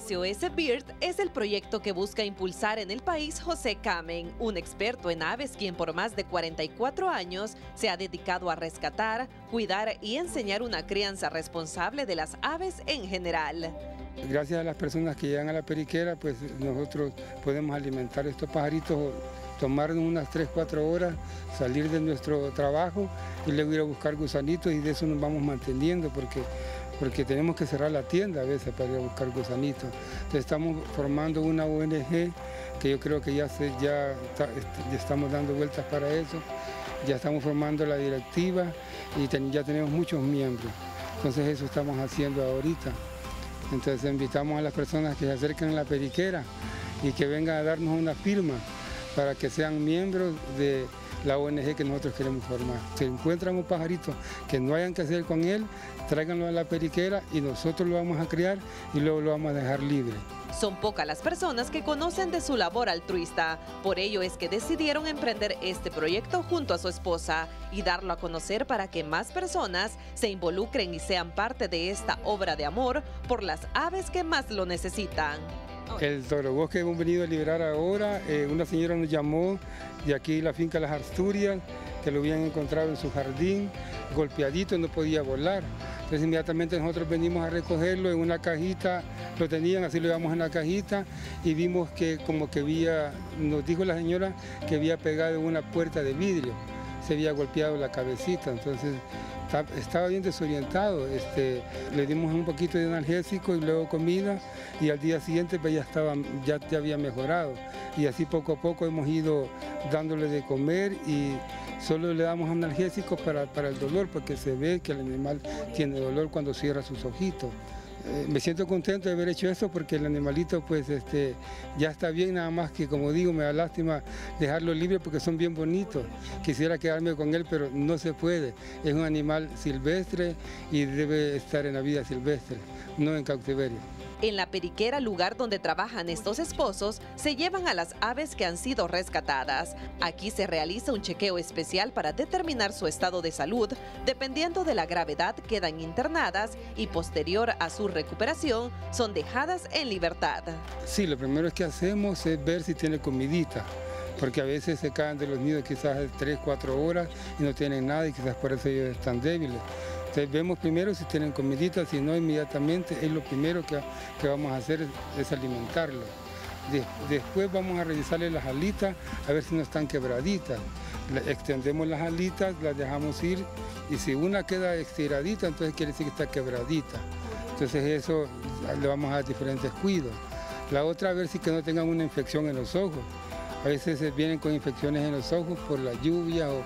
SOS Bird es el proyecto que busca impulsar en el país José Kamen, un experto en aves quien por más de 44 años se ha dedicado a rescatar, cuidar y enseñar una crianza responsable de las aves en general. Gracias a las personas que llegan a la periquera, pues nosotros podemos alimentar estos pajaritos, tomarnos unas 3-4 horas, salir de nuestro trabajo y luego ir a buscar gusanitos, y de eso nos vamos manteniendo porque tenemos que cerrar la tienda a veces para ir a buscar gusanitos. Entonces estamos formando una ONG que yo creo que ya estamos dando vueltas para eso, ya estamos formando la directiva y ya tenemos muchos miembros. Entonces eso estamos haciendo ahorita. Entonces invitamos a las personas que se acerquen a la periquera y que vengan a darnos una firma para que sean miembros de la ONG que nosotros queremos formar. Si encuentran un pajarito que no hayan que hacer con él, tráiganlo a la periquera y nosotros lo vamos a criar y luego lo vamos a dejar libre. Son pocas las personas que conocen de su labor altruista, por ello es que decidieron emprender este proyecto junto a su esposa y darlo a conocer para que más personas se involucren y sean parte de esta obra de amor por las aves que más lo necesitan. El torobosque hemos venido a liberar ahora. Una señora nos llamó de aquí la finca Las Asturias, que lo habían encontrado en su jardín, golpeadito, no podía volar. Entonces inmediatamente nosotros venimos a recogerlo en una cajita, lo tenían, así lo llevamos en la cajita, y vimos que como que había, nos dijo la señora, que había pegado en una puerta de vidrio, se había golpeado la cabecita, entonces estaba bien desorientado. Le dimos un poquito de analgésico y luego comida, y al día siguiente pues ya había mejorado, y así poco a poco hemos ido dándole de comer y solo le damos analgésicos para el dolor, porque se ve que el animal tiene dolor cuando cierra sus ojitos. Me siento contento de haber hecho esto porque el animalito pues ya está bien, nada más que, como digo, me da lástima dejarlo libre porque son bien bonitos. Quisiera quedarme con él, pero no se puede. Es un animal silvestre y debe estar en la vida silvestre, no en cautiverio. En la periquera, lugar donde trabajan estos esposos, se llevan a las aves que han sido rescatadas. Aquí se realiza un chequeo especial para determinar su estado de salud. Dependiendo de la gravedad, quedan internadas y posterior a su recuperación son dejadas en libertad. Sí, lo primero que hacemos es ver si tiene comidita, porque a veces se caen de los nidos quizás 3-4 horas y no tienen nada, y quizás por eso ellos están débiles. Entonces vemos primero si tienen comidita, si no, inmediatamente es lo primero que vamos a hacer, es alimentarlo. Después vamos a revisarle las alitas, a ver si no están quebraditas. Extendemos las alitas, las dejamos ir, y si una queda estiradita, entonces quiere decir que está quebradita. Entonces eso le vamos a dar diferentes cuidados. La otra, a ver si que no tengan una infección en los ojos. A veces vienen con infecciones en los ojos por la lluvia o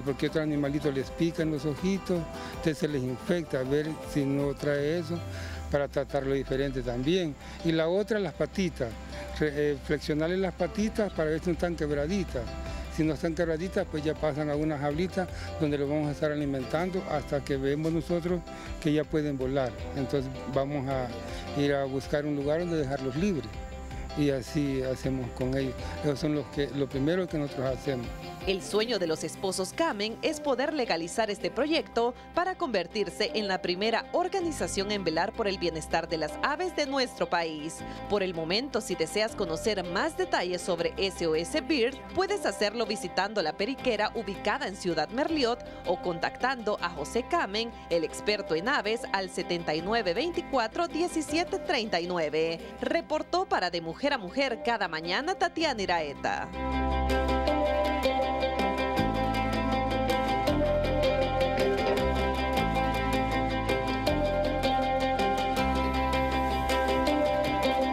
porque otro animalito les pica en los ojitos, entonces se les infecta, a ver si no trae eso, para tratarlo diferente también. Y la otra, las patitas, flexionarles las patitas para ver si no están quebraditas. Si no están quebraditas, pues ya pasan a una jaulita donde lo vamos a estar alimentando hasta que vemos nosotros que ya pueden volar. Entonces vamos a ir a buscar un lugar donde dejarlos libres. Y así hacemos con ellos. Esos son lo primero que nosotros hacemos. El sueño de los esposos Kamen es poder legalizar este proyecto para convertirse en la primera organización en velar por el bienestar de las aves de nuestro país. Por el momento, si deseas conocer más detalles sobre SOS Bird, puedes hacerlo visitando la periquera ubicada en Ciudad Merliot o contactando a José Kamen, el experto en aves, al 7924-1739. Reportó para De Mujer a Mujer cada mañana Tatiana Iraeta.